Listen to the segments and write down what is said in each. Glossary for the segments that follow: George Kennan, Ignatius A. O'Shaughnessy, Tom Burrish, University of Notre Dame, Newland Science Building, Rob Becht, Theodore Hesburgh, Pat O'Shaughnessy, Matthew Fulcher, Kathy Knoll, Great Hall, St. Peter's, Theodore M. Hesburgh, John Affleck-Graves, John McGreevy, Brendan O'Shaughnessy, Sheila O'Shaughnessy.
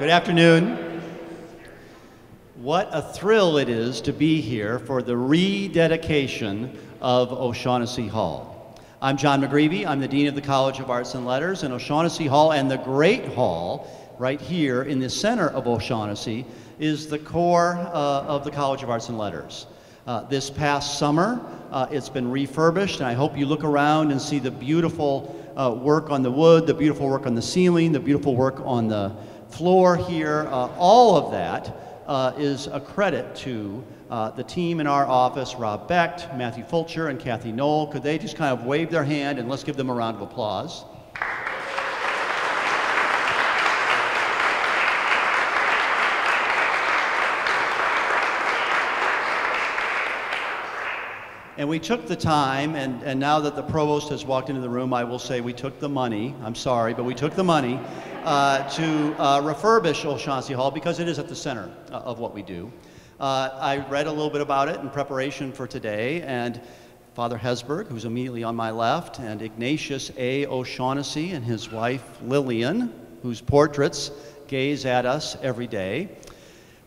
Good afternoon. What a thrill it is to be here for the rededication of O'Shaughnessy Hall. I'm John McGreevy. I'm the Dean of the College of Arts and Letters, and O'Shaughnessy Hall and the Great Hall right here in the center of O'Shaughnessy is the core of the College of Arts and Letters. This past summer, it's been refurbished, and I hope you look around and see the beautiful work on the wood, the beautiful work on the ceiling, the beautiful work on the floor here. All of that is a credit to the team in our office, Rob Becht, Matthew Fulcher, and Kathy Knoll. Could they just kind of wave their hand, and let's give them a round of applause. And we took the time, and now that the provost has walked into the room, I will say we took the money, I'm sorry, but we took the money to refurbish O'Shaughnessy Hall because it is at the center of what we do. I read a little bit about it in preparation for today, and Father Hesburgh, who's immediately on my left, and Ignatius A. O'Shaughnessy and his wife Lillian, whose portraits gaze at us every day,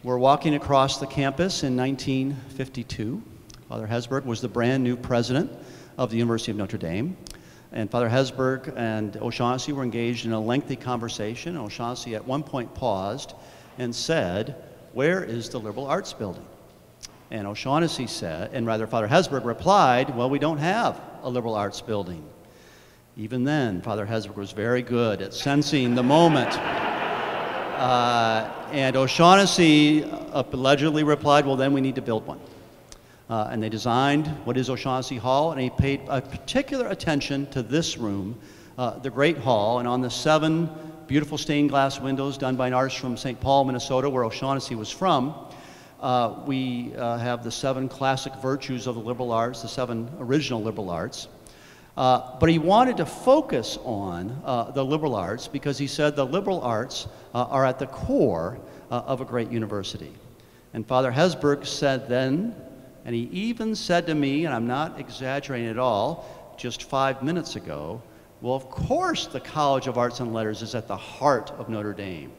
were walking across the campus in 1952. Father Hesburgh was the brand new president of the University of Notre Dame. And Father Hesburgh and O'Shaughnessy were engaged in a lengthy conversation. O'Shaughnessy at one point paused and said, "Where is the Liberal Arts Building?" And O'Shaughnessy said, and rather Father Hesburgh replied, "Well, we don't have a Liberal Arts Building." Even then, Father Hesburgh was very good at sensing the moment. And O'Shaughnessy allegedly replied, "Well, then we need to build one." And they designed what is O'Shaughnessy Hall, and he paid a particular attention to this room, the Great Hall, and on the 7 beautiful stained glass windows done by an artist from St. Paul, Minnesota, where O'Shaughnessy was from, we have the 7 classic virtues of the liberal arts, the 7 original liberal arts. But he wanted to focus on the liberal arts because he said the liberal arts are at the core of a great university. And Father Hesburgh said then, and he even said to me, and I'm not exaggerating at all, just 5 minutes ago, well, of course the College of Arts and Letters is at the heart of Notre Dame.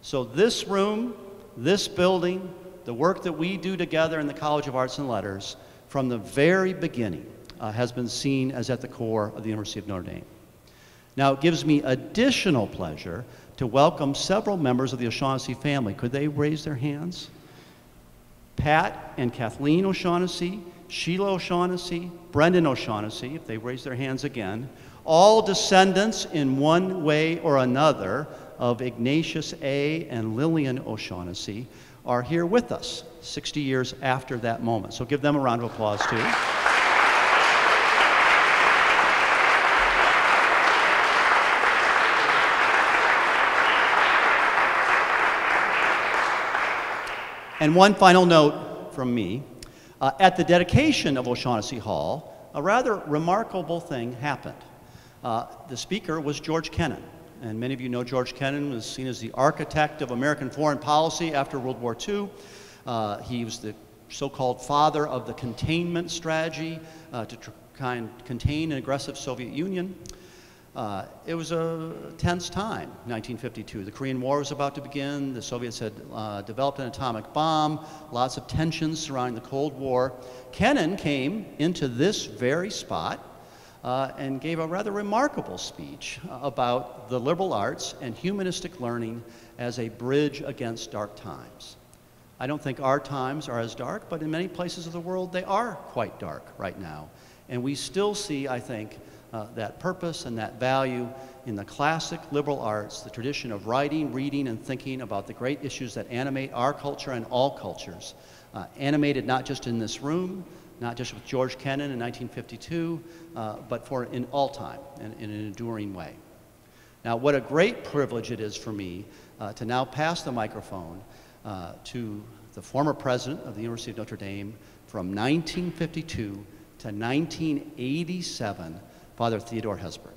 So this room, this building, the work that we do together in the College of Arts and Letters from the very beginning has been seen as at the core of the University of Notre Dame. Now it gives me additional pleasure to welcome several members of the O'Shaughnessy family. Could they raise their hands? Pat and Kathleen O'Shaughnessy, Sheila O'Shaughnessy, Brendan O'Shaughnessy, if they raise their hands again, all descendants in one way or another of Ignatius A. and Lillian O'Shaughnessy, are here with us 60 years after that moment. So give them a round of applause too. And one final note from me. At the dedication of O'Shaughnessy Hall, a rather remarkable thing happened. The speaker was George Kennan. And many of you know George Kennan was seen as the architect of American foreign policy after World War II. He was the so-called father of the containment strategy to try and contain an aggressive Soviet Union. It was a tense time, 1952. The Korean War was about to begin. The Soviets had developed an atomic bomb. Lots of tensions surrounding the Cold War. Kennan came into this very spot and gave a rather remarkable speech about the liberal arts and humanistic learning as a bridge against dark times. I don't think our times are as dark, but in many places of the world, they are quite dark right now. And we still see, I think, that purpose and that value in the classic liberal arts, the tradition of writing, reading, and thinking about the great issues that animate our culture and all cultures, animated not just in this room, not just with George Kennan in 1952, but for in all time and in an enduring way. Now, what a great privilege it is for me to now pass the microphone to the former president of the University of Notre Dame from 1952 to 1987, Father Theodore Hesburgh.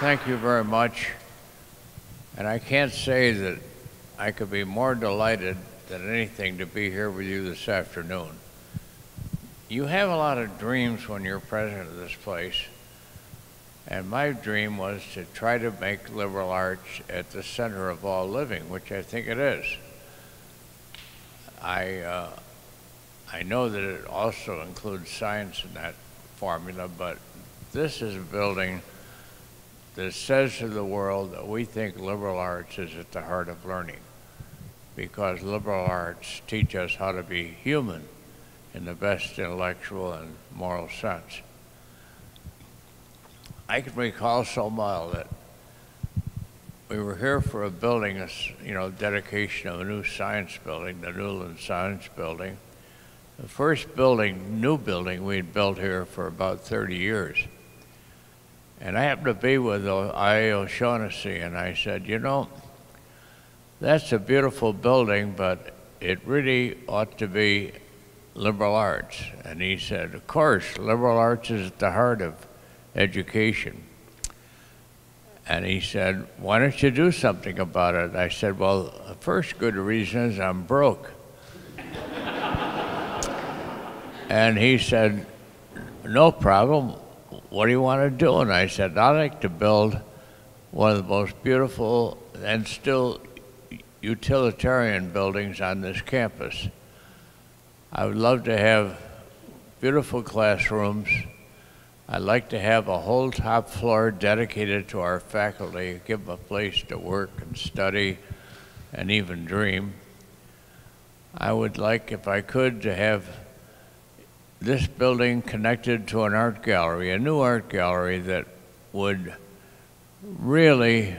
Thank you very much. And I can't say that I could be more delighted than anything to be here with you this afternoon. you have a lot of dreams when you're president of this place. And my dream was to try to make liberal arts at the center of all living, which I think it is. I know that it also includes science in that formula, but this is a building that says to the world that we think liberal arts is at the heart of learning, because liberal arts teach us how to be human in the best intellectual and moral sense. I can recall so well that we were here for a building, you know, dedication of a new science building, the Newland Science Building. The first building, new building, we'd built here for about 30 years. And I happened to be with I. O'Shaughnessy, and I said, you know, that's a beautiful building, but it really ought to be liberal arts. And he said, of course, liberal arts is at the heart of education. And he said, why don't you do something about it? I said, well, the first good reason is I'm broke. And he said, no problem, what do you want to do? And I said, I'd like to build one of the most beautiful and still utilitarian buildings on this campus. I would love to have beautiful classrooms. I'd like to have a whole top floor dedicated to our faculty, give them a place to work and study and even dream. I would like, if I could, to have this building connected to an art gallery, a new art gallery that would really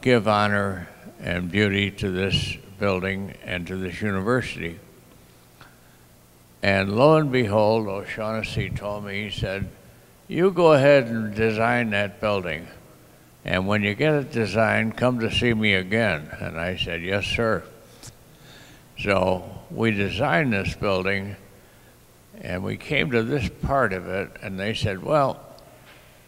give honor and beauty to this building and to this university. And lo and behold, O'Shaughnessy told me, he said, you go ahead and design that building. And when you get it designed, come to see me again. And I said, yes, sir. So we designed this building. And we came to this part of it, and they said, well,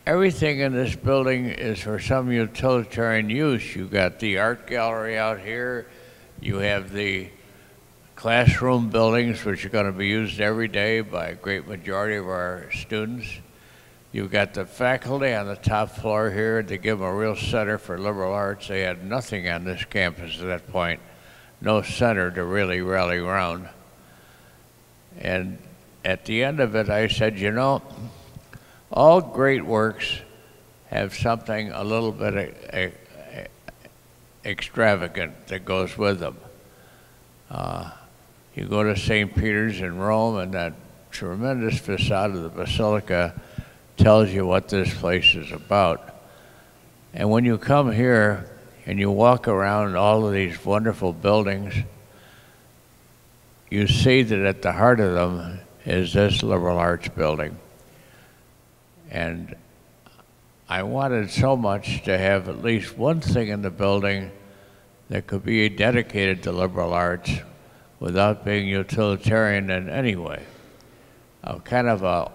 everything in this building is for some utilitarian use. You got the art gallery out here, you have the classroom buildings, which are going to be used every day by a great majority of our students. You've got the faculty on the top floor here to give them a real center for liberal arts. They had nothing on this campus at that point, no center to really rally around. And at the end of it, I said, you know, all great works have something a little bit extravagant that goes with them. You go to St. Peter's in Rome, and that tremendous facade of the Basilica tells you what this place is about. And when you come here and you walk around all of these wonderful buildings, you see that at the heart of them is this liberal arts building. And I wanted so much to have at least one thing in the building that could be dedicated to liberal arts without being utilitarian in any way. A kind of a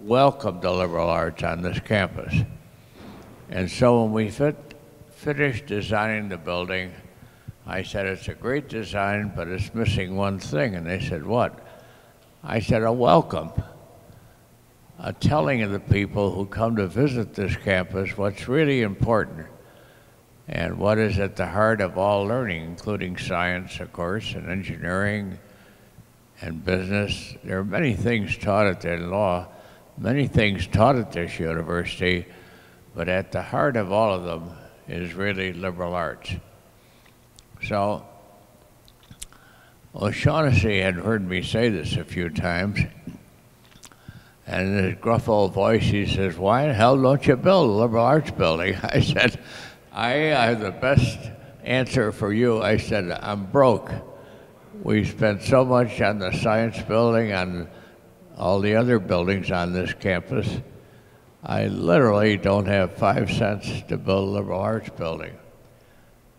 welcome to liberal arts on this campus. And so when we finished designing the building, I said, it's a great design, but it's missing one thing. And they said, what? I said, a welcome, a telling of the people who come to visit this campus what's really important and what is at the heart of all learning, including science, of course, and engineering and business. There are many things taught at their law, many things taught at this university, but at the heart of all of them is really liberal arts. So O'Shaughnessy had heard me say this a few times, and in his gruff old voice, he says, why in hell don't you build a liberal arts building? I said, I have the best answer for you. I said, I'm broke. We spent so much on the science building, on all the other buildings on this campus. I literally don't have 5 cents to build a liberal arts building.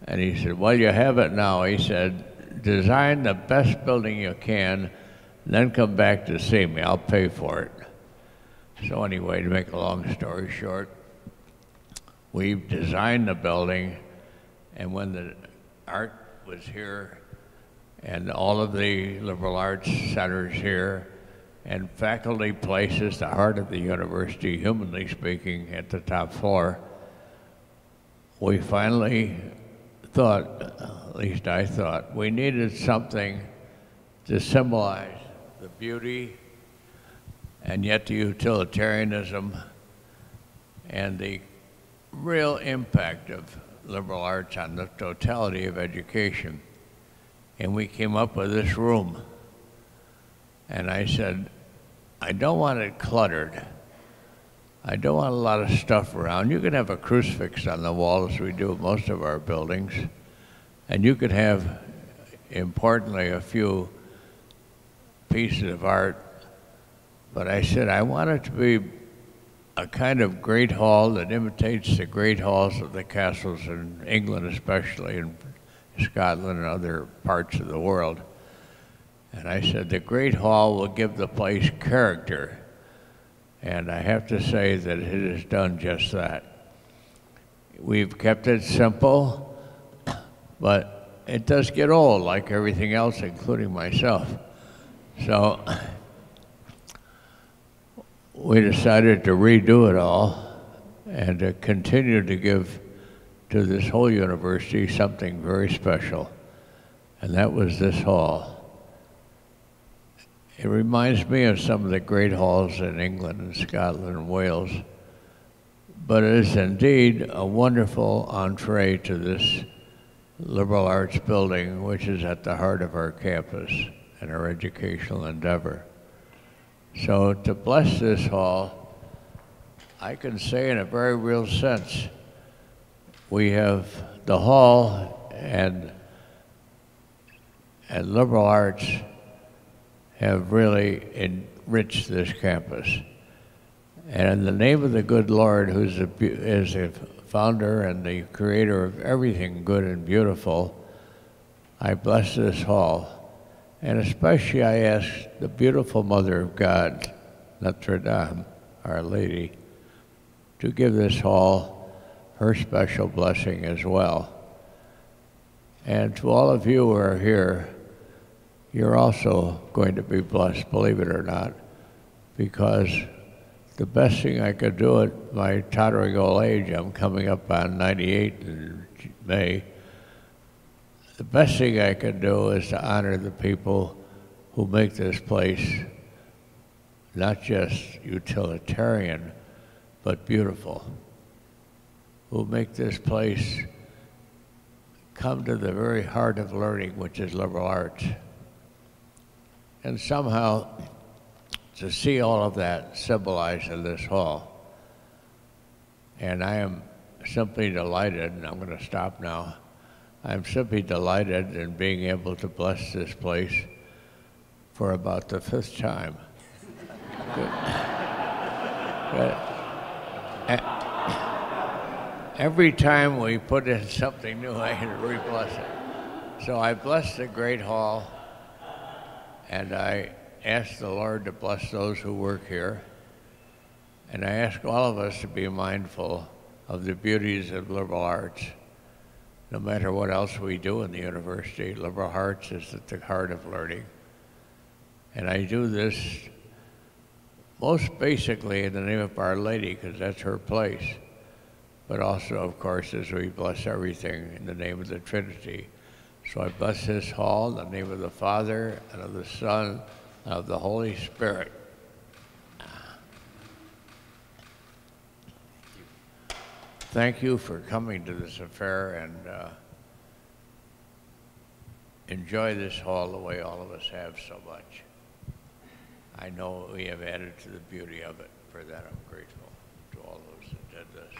And he said, well, you have it now. He said, design the best building you can, then come back to see me. I'll pay for it. So anyway, to make a long story short, we designed the building, and when the art was here and all of the liberal arts centers here, and faculty places the heart of the university, humanly speaking, at the top floor, we finally thought, at least I thought, we needed something to symbolize the beauty and yet the utilitarianism and the real impact of liberal arts on the totality of education. And we came up with this room. And I said, I don't want it cluttered. I don't want a lot of stuff around. You can have a crucifix on the wall, as we do at most of our buildings. And you could have, importantly, a few pieces of art. But I said, I want it to be a kind of great hall that imitates the great halls of the castles in England, especially in Scotland and other parts of the world. And I said, the great hall will give the place character. And I have to say that it has done just that. We've kept it simple, but it does get old, like everything else, including myself. So we decided to redo it all and to continue to give to this whole university something very special. And that was this hall. It reminds me of some of the great halls in England and Scotland and Wales, but it is indeed a wonderful entree to this liberal arts building, which is at the heart of our campus and our educational endeavor. So to bless this hall, I can say in a very real sense, we have the hall and liberal arts have really enriched this campus. And in the name of the good Lord, who is the founder and the creator of everything good and beautiful, I bless this hall. And especially I ask the beautiful Mother of God, Notre Dame, Our Lady, to give this hall her special blessing as well. And to all of you who are here, you're also going to be blessed, believe it or not, because the best thing I could do at my tottering old age, I'm coming up on 98 in May, the best thing I could do is to honor the people who make this place not just utilitarian, but beautiful, who make this place come to the very heart of learning, which is liberal arts. And somehow, to see all of that symbolized in this hall. And I am simply delighted, and I'm going to stop now. I'm simply delighted in being able to bless this place for about the fifth time. But every time we put in something new, I can re-bless it. So I bless the great hall. And I ask the Lord to bless those who work here. And I ask all of us to be mindful of the beauties of liberal arts. No matter what else we do in the university, liberal arts is at the heart of learning. And I do this most basically in the name of Our Lady, because that's her place. But also, of course, as we bless everything in the name of the Trinity. So I bless this hall in the name of the Father, and of the Son, and of the Holy Spirit. Thank you for coming to this affair, and enjoy this hall the way all of us have so much. I know we have added to the beauty of it. For that, I'm grateful to all those that did this.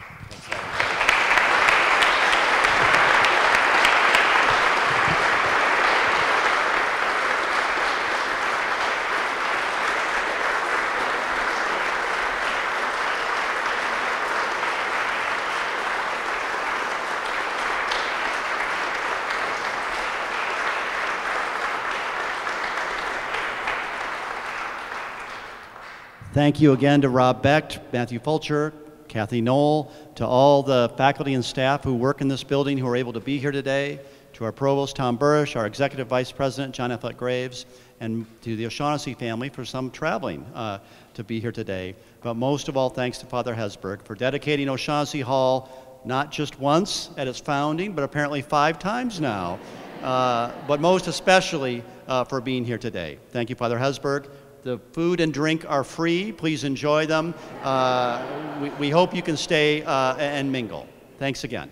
Thank you again to Rob Becht, Matthew Fulcher, Kathy Knoll, to all the faculty and staff who work in this building who are able to be here today, to to our provost, Tom Burrish, our executive vice president, John Affleck-Graves, and to the O'Shaughnessy family for some traveling to be here today. But most of all, thanks to Father Hesburgh for dedicating O'Shaughnessy Hall not just once at its founding, but apparently 5 times now, but most especially for being here today. Thank you, Father Hesburgh. The food and drink are free. Please enjoy them. We hope you can stay and mingle. Thanks again.